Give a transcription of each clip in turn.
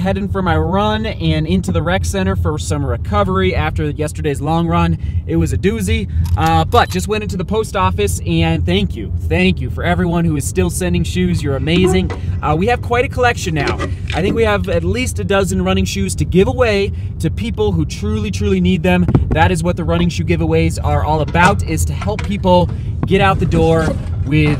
heading for my run and into the rec center for some recovery after yesterday's long run. It was a doozy, but just went into the post office, and thank you for everyone who is still sending shoes. You're amazing. We have quite a collection now. I think we have at least a dozen running shoes to give away to people who truly need them. That is what the running shoe giveaways are all about, is to help people get out the door with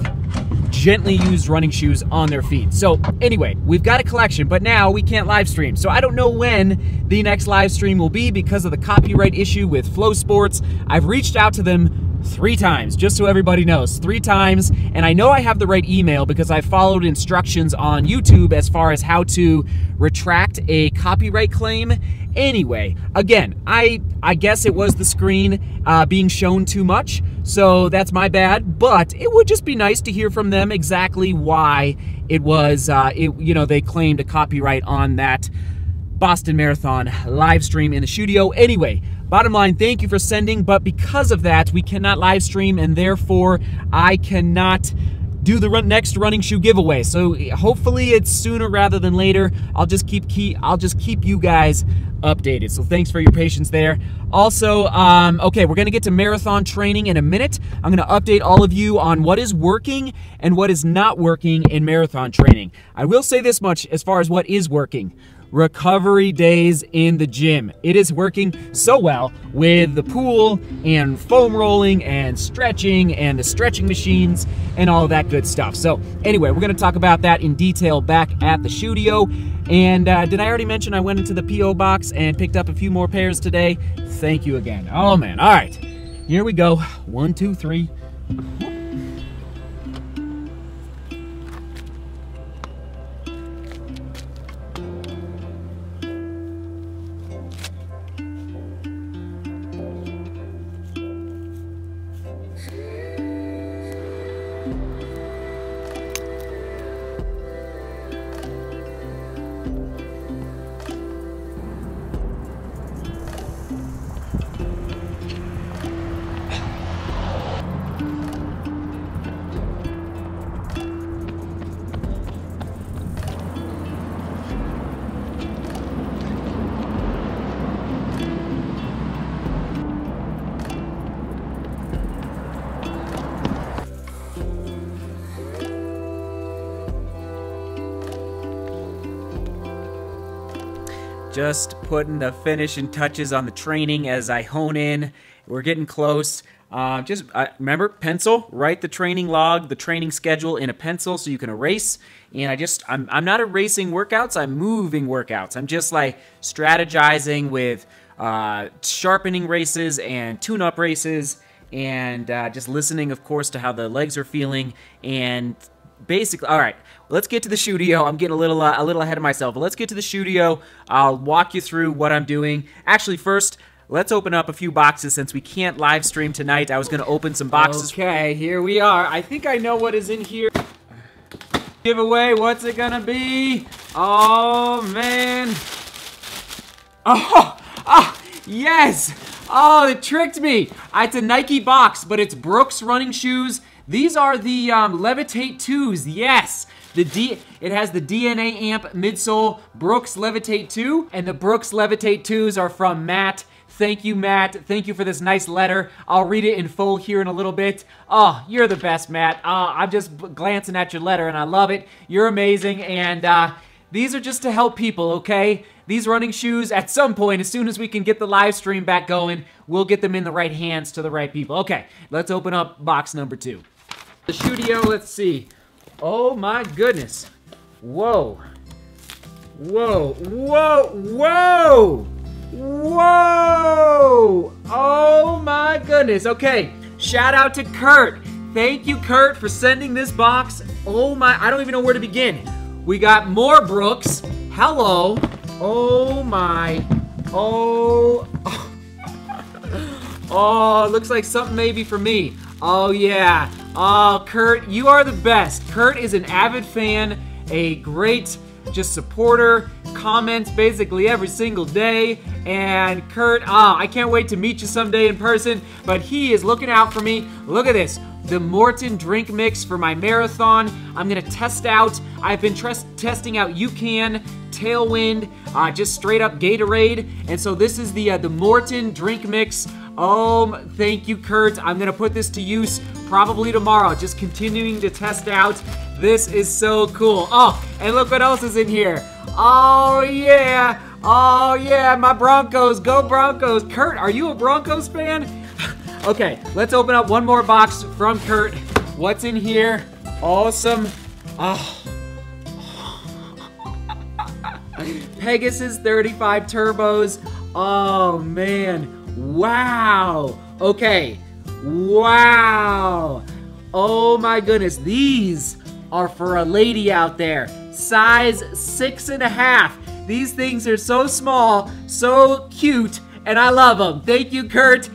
gently used running shoes on their feet. So anyway, we've got a collection, but now we can't live stream. So I don't know when the next live stream will be because of the copyright issue with Flow Sports. I've reached out to them 3 times, just so everybody knows, 3 times, and I know I have the right email because I followed instructions on YouTube as far as how to retract a copyright claim. Anyway, again, I guess it was the screen being shown too much, so that's my bad, but it would just be nice to hear from them exactly why it was, you know, they claimed a copyright on that Boston Marathon live stream in the studio. Anyway, bottom line, thank you for sending, but because of that, we cannot live stream, and therefore I cannot do the next running shoe giveaway. So hopefully it's sooner rather than later. I'll just keep you guys updated. So thanks for your patience there. Also, okay, we're gonna get to marathon training in a minute. I'm gonna update all of you on what is working and what is not working in marathon training. I will say this much as far as what is working. Recovery days in the gym. It is working so well with the pool and foam rolling and stretching and the stretching machines and all that good stuff. So anyway, we're gonna talk about that in detail back at the studio. And did I already mention I went into the PO box and picked up a few more pairs today? Thank you again. Oh man, all right, here we go. 1, 2, 3. Just putting the finishing touches on the training as I hone in. We're getting close. Remember, pencil, write the training log, the training schedule in a pencil so you can erase. And I'm not erasing workouts, I'm moving workouts. I'm just like strategizing with sharpening races and tune-up races and just listening, of course, to how the legs are feeling. And basically, all right, let's get to the studio. I'm getting a little ahead of myself, but let's get to the studio. I'll walk you through what I'm doing. Actually, first, let's open up a few boxes since we can't live stream tonight. I was going to open some boxes. Okay, here we are. I think I know what is in here. Giveaway, what's it going to be? Oh, man. Oh, yes. Oh, it tricked me. It's a Nike box, but it's Brooks running shoes. These are the Levitate 2s, yes. It has the DNA amp midsole, Brooks Levitate 2, and the Brooks Levitate 2s are from Matt. Thank you, Matt. Thank you for this nice letter. I'll read it in full here in a little bit. Oh, you're the best, Matt. I'm just glancing at your letter, and I love it. You're amazing, and these are just to help people, okay? These running shoes, at some point, as soon as we can get the live stream back going, we'll get them in the right hands to the right people. Okay, let's open up box number 2. The studio, let's see. Oh my goodness. Whoa. Whoa. Whoa. Whoa. Whoa. Oh my goodness. Okay. Shout out to Kurt. Thank you, Kurt, for sending this box. Oh my, I don't even know where to begin. We got more Brooks. Hello. Oh my. Oh. Oh, it looks like something maybe for me. Oh yeah. Oh, Kurt, you are the best. Kurt is an avid fan, a great just supporter, comments basically every single day. And Kurt, I can't wait to meet you someday in person, but he is looking out for me. Look at this, the Morton drink mix for my marathon. I'm gonna test out, I've been testing out UCAN Tailwind, just straight up Gatorade. And so this is the Morton drink mix. Thank you, Kurt. I'm gonna put this to use probably tomorrow, just continuing to test out. This is so cool. Oh, and look what else is in here. Oh yeah, my Broncos, go Broncos. Kurt, are you a Broncos fan? Okay, let's open up one more box from Kurt. What's in here? Awesome. Oh. Pegasus 35 turbos. Oh man, wow. Okay, wow. Oh my goodness, these are for a lady out there. Size 6.5. These things are so small, so cute, and I love them. Thank you, Kurt.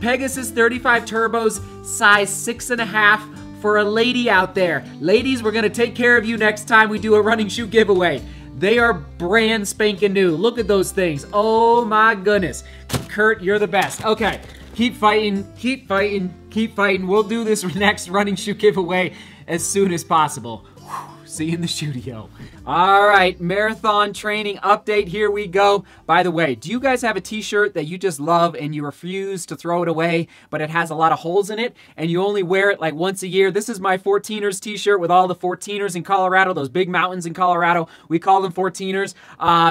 Pegasus 35 turbos, size 6.5 for a lady out there. Ladies, we're gonna take care of you next time we do a running shoe giveaway. They are brand spanking new. Look at those things. Oh my goodness. Kurt, you're the best. Okay, keep fighting, keep fighting, keep fighting. We'll do this next running shoe giveaway as soon as possible. See you in the studio. All right, marathon training update, here we go. By the way, do you guys have a t-shirt that you just love and you refuse to throw it away, but it has a lot of holes in it and you only wear it like once a year? This is my 14ers t-shirt with all the 14ers in Colorado, those big mountains in Colorado. We call them 14ers.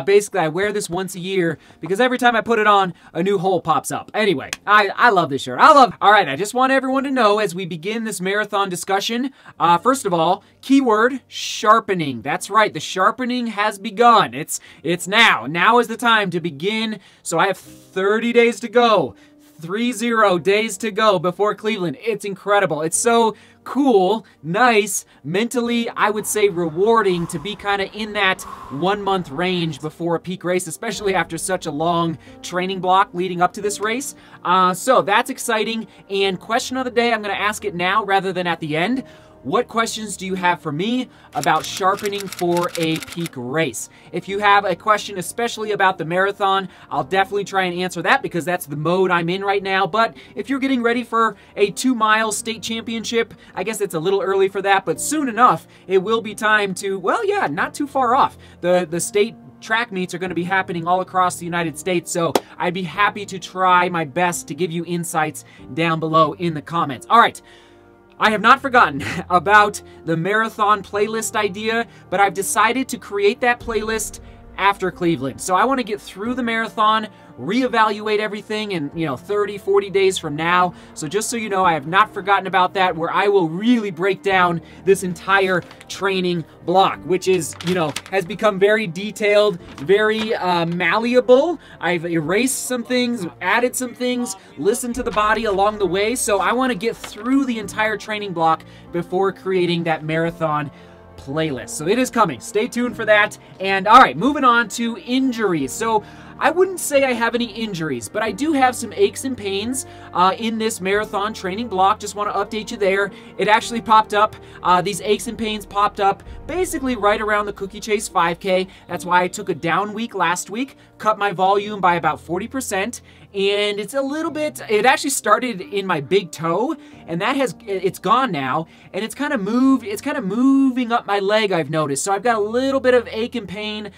Basically, I wear this once a year because every time I put it on, a new hole pops up. Anyway, I love this shirt. All right, I just want everyone to know as we begin this marathon discussion, first of all, keyword, sharpening. That's right, the sharpening has begun. It's now. Now is the time to begin. So I have 30 days to go. 30 days to go before Cleveland. It's incredible. It's so cool, nice, mentally, I would say rewarding to be kind of in that 1 month range before a peak race, especially after such a long training block leading up to this race. So that's exciting. And question of the day, I'm going to ask it now rather than at the end. What questions do you have for me about sharpening for a peak race? If you have a question especially about the marathon, I'll definitely try and answer that because that's the mode I'm in right now. But if you're getting ready for a 2-mile state championship, I guess it's a little early for that, but soon enough, it will be time to, well, yeah, not too far off. The state track meets are going to be happening all across the United States, so I'd be happy to try my best to give you insights down below in the comments. All right. I have not forgotten about the marathon playlist idea, but I've decided to create that playlist after Cleveland. So I want to get through the marathon, reevaluate everything in, 30, 40 days from now. So just so you know, I have not forgotten about that, where I will really break down this entire training block, which is, has become very detailed, very malleable. I've erased some things, added some things, listened to the body along the way. So I want to get through the entire training block before creating that marathon playlist. So it is coming. Stay tuned for that. And all right, moving on to injuries. So I wouldn't say I have any injuries, but I do have some aches and pains in this marathon training block. Just want to update you there. It actually popped up. These aches and pains popped up basically right around the Cookie Chase 5k. That's why I took a down week last week, cut my volume by about 40%. And it's a little bit, it actually started in my big toe, and that has, it's gone now, and it's kind of moved, it's kind of moving up my leg, I've noticed. So I've got a little bit of ache and pain,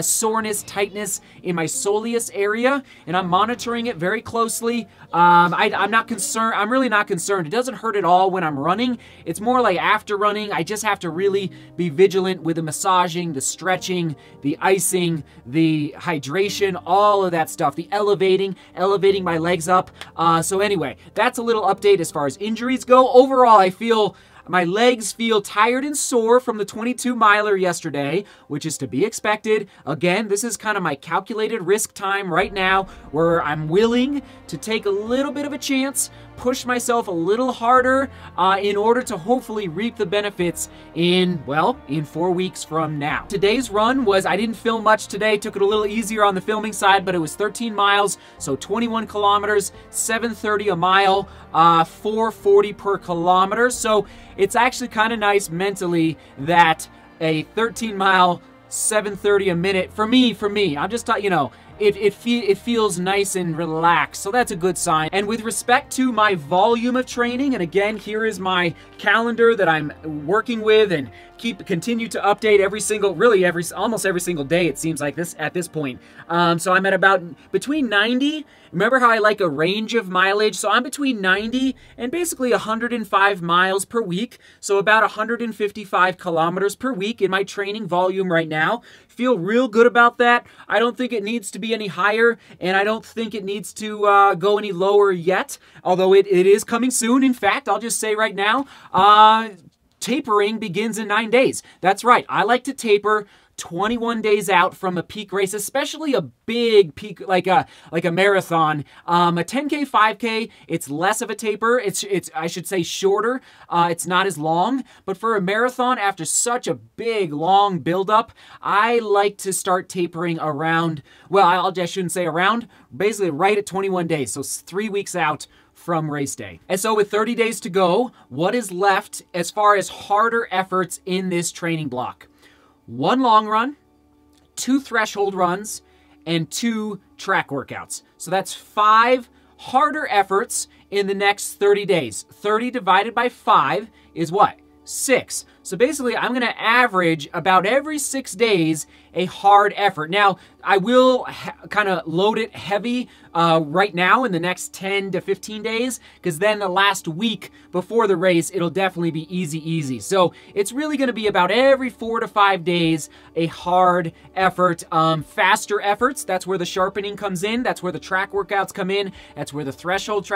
soreness, tightness in my soleus area, and I'm monitoring it very closely. I'm not concerned, I'm really not concerned. It doesn't hurt at all when I'm running. It's more like after running, I just have to really be vigilant with the massaging, the stretching, the icing, the hydration, all of that stuff, the elevating my legs up. So anyway, that's a little update as far as injuries go. Overall, I feel my legs feel tired and sore from the 22-miler yesterday, which is to be expected. Again, this is kind of my calculated risk time right now where I'm willing to take a little bit of a chance, push myself a little harder in order to hopefully reap the benefits in, well, in 4 weeks from now. Today's run was, I didn't film much today, took it a little easier on the filming side, but it was 13 miles, so 21 kilometers, 7:30 a mile, 4:40 per kilometer. So it's actually kind of nice mentally that a 13 mile, 7:30 a minute, for me, I'm just, it feels nice and relaxed, so that's a good sign. And with respect to my volume of training, and again, here is my calendar that I'm working with and continue to update every single, really almost every single day, it seems like this at this point. So I'm at about between 90, remember how I like a range of mileage? So I'm between 90 and basically 105 miles per week. So about 155 kilometers per week in my training volume right now. Feel real good about that. I don't think it needs to be any higher, and I don't think it needs to go any lower yet, although it is coming soon. In fact, I'll just say right now, tapering begins in 9 days. That's right. I like to taper 21 days out from a peak race, especially a big peak like a marathon. A 10K, 5K, it's less of a taper. It's I should say shorter. It's not as long. But for a marathon, after such a big long buildup, I like to start tapering around. Well, I shouldn't say around. Basically, right at 21 days, so 3 weeks out from race day. And so with 30 days to go, what is left as far as harder efforts in this training block? 1 long run, 2 threshold runs, and 2 track workouts. So that's 5 harder efforts in the next 30 days. 30 divided by 5 is what? 6. So basically, I'm going to average about every 6 days a hard effort. Now, I will kind of load it heavy right now in the next 10 to 15 days, because then the last week before the race, it'll definitely be easy. So it's really going to be about every 4 to 5 days a hard effort. Faster efforts, that's where the sharpening comes in. That's where the track workouts come in. That's where the threshold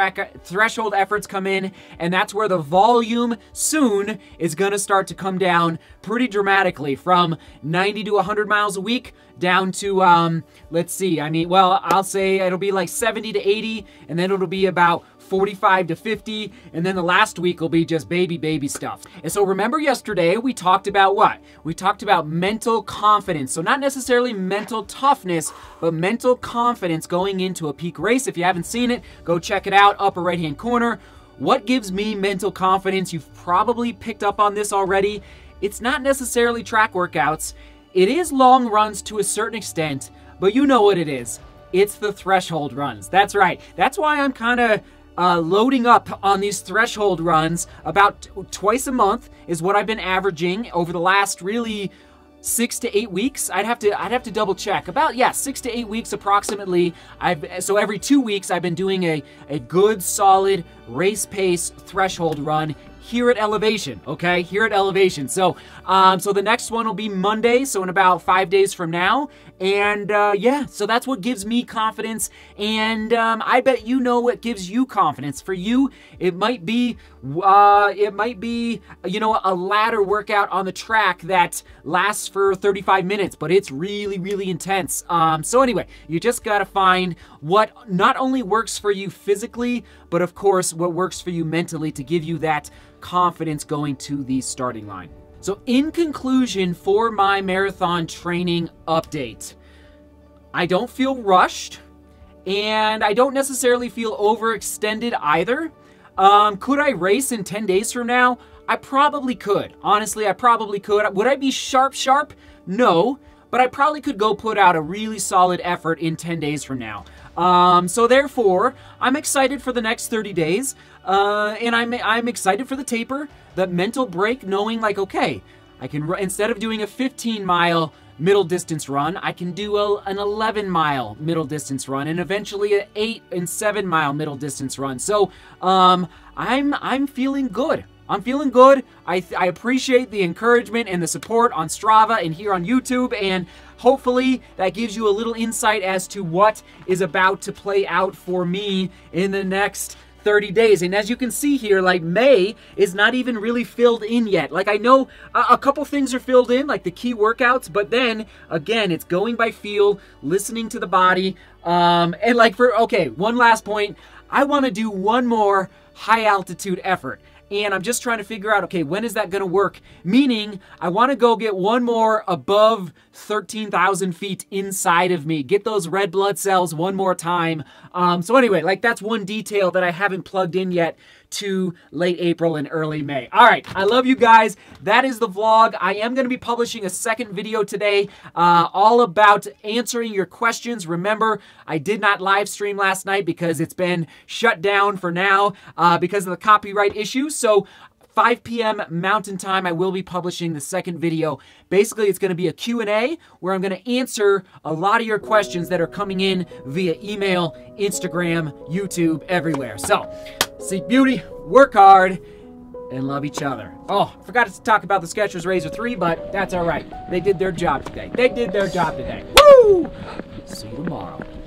efforts come in. And that's where the volume soon is going to start to come down pretty dramatically, from 90 to 100 miles a week down to, let's see, I mean, well, I'll say it'll be like 70 to 80, and then it'll be about 45 to 50, and then the last week will be just baby stuff. And so remember yesterday, we talked about what? We talked about mental confidence. So not necessarily mental toughness, but mental confidence going into a peak race. If you haven't seen it, go check it out, upper right-hand corner. What gives me mental confidence? You've probably picked up on this already. It's not necessarily track workouts. It is long runs to a certain extent, but you know what it is. It's the threshold runs. That's right. That's why I'm kind of loading up on these threshold runs. About twice a month is what I've been averaging over the last really 6 to 8 weeks. I'd have to double check. About, yeah, 6 to 8 weeks approximately. So every 2 weeks I've been doing a good solid race pace threshold run here at elevation, okay? Here at elevation. So so the next one will be Monday, so in about 5 days from now. And yeah, so that's what gives me confidence. And I bet you know what gives you confidence. For you, it might be, you know, a ladder workout on the track that lasts for 35 minutes, but it's really intense. So anyway, you just gotta find what not only works for you physically, but of course what works for you mentally to give you that confidence going to the starting line. So in conclusion, for my marathon training update, I don't feel rushed, and I don't necessarily feel overextended either. Could I race in 10 days from now? I probably could. Honestly, I probably could. Would I be sharp? No, but I probably could go put out a really solid effort in 10 days from now. So therefore, I'm excited for the next 30 days, and I'm excited for the taper, the mental break, knowing like, okay, I can, instead of doing a 15-mile middle distance run, I can do an 11-mile middle distance run, and eventually an 8- and 7-mile middle distance run. So I'm feeling good. I appreciate the encouragement and the support on Strava and here on YouTube, and hopefully that gives you a little insight as to what is about to play out for me in the next 30 days. And as you can see here, like, May is not even really filled in yet. Like, I know a couple things are filled in, like the key workouts, but then again, it's going by feel, listening to the body. And like, for, okay, one last point, I want to do one more high altitude effort. And I'm just trying to figure out, okay, when is that going to work? Meaning, I want to go get one more above 13,000 feet inside of me. Get those red blood cells one more time. So anyway, like, that's one detail that I haven't plugged in yet to late April and early May. All right, I love you guys. That is the vlog. I am going to be publishing a second video today all about answering your questions. Remember, I did not live stream last night because it's been shut down for now because of the copyright issue. So 5 p.m. Mountain Time, I will be publishing the second video. Basically, it's going to be a Q&A where I'm going to answer a lot of your questions that are coming in via email, Instagram, YouTube, everywhere. So, seek beauty, work hard, and love each other. Oh, I forgot to talk about the Skechers Razor 3, but that's all right. They did their job today. Woo! See you tomorrow.